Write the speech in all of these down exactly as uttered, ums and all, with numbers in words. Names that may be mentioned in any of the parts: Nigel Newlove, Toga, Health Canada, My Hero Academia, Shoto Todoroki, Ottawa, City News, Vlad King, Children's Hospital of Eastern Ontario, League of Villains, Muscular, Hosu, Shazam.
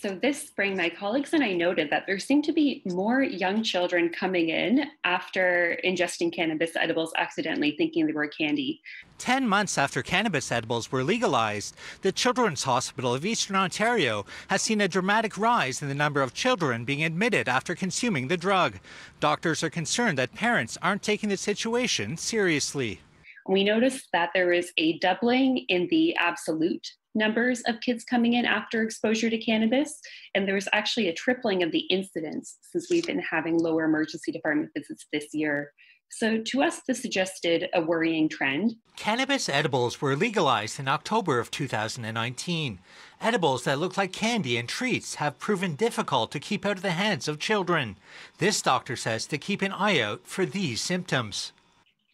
So this spring, my colleagues and I noted that there seemed to be more young children coming in after ingesting cannabis edibles accidentally, thinking they were candy. Ten months after cannabis edibles were legalized, the Children's Hospital of Eastern Ontario has seen a dramatic rise in the number of children being admitted after consuming the drug. Doctors are concerned that parents aren't taking the situation seriously. We noticed that there is a doubling in the absolute numbers of kids coming in after exposure to cannabis, and there was actually a tripling of the incidents since we've been having lower emergency department visits this year. So to us, this suggested a worrying trend. Cannabis edibles were legalized in October of two thousand nineteen. Edibles that look like candy and treats have proven difficult to keep out of the hands of children. This doctor says to keep an eye out for these symptoms.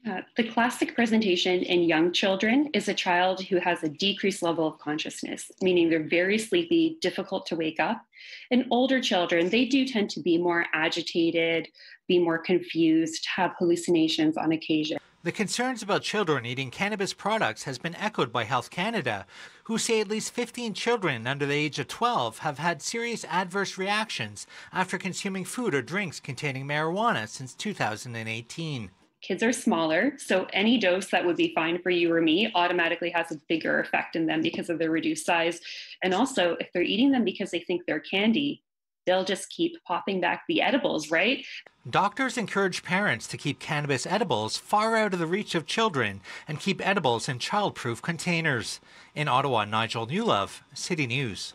Uh, the classic presentation in young children is a child who has a decreased level of consciousness, meaning they're very sleepy, difficult to wake up. In older children, they do tend to be more agitated, be more confused, have hallucinations on occasion. The concerns about children eating cannabis products has been echoed by Health Canada, who say at least fifteen children under the age of twelve have had serious adverse reactions after consuming food or drinks containing marijuana since two thousand eighteen. Kids are smaller, so any dose that would be fine for you or me automatically has a bigger effect in them because of their reduced size. And also, if they're eating them because they think they're candy, they'll just keep popping back the edibles, right? Doctors encourage parents to keep cannabis edibles far out of the reach of children and keep edibles in childproof containers. In Ottawa, Nigel Newlove, City News.